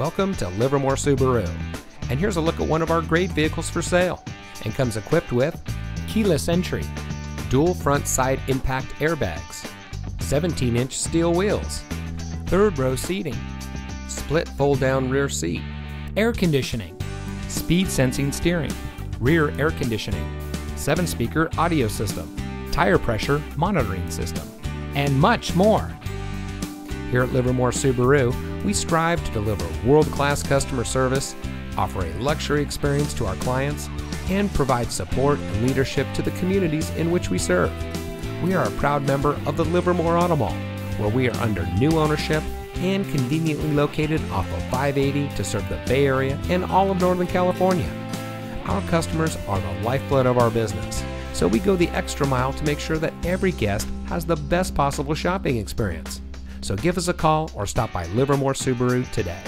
Welcome to Livermore Subaru, and here's a look at one of our great vehicles for sale, and comes equipped with keyless entry, dual front side impact airbags, 17-inch steel wheels, third row seating, split fold down rear seat, air conditioning, speed sensing steering, rear air conditioning, 7-speaker audio system, tire pressure monitoring system, and much more. Here at Livermore Subaru, we strive to deliver world-class customer service, offer a luxury experience to our clients, and provide support and leadership to the communities in which we serve. We are a proud member of the Livermore Auto Mall, where we are under new ownership and conveniently located off of 580 to serve the Bay Area and all of Northern California. Our customers are the lifeblood of our business, so we go the extra mile to make sure that every guest has the best possible shopping experience. So give us a call or stop by Livermore Subaru today.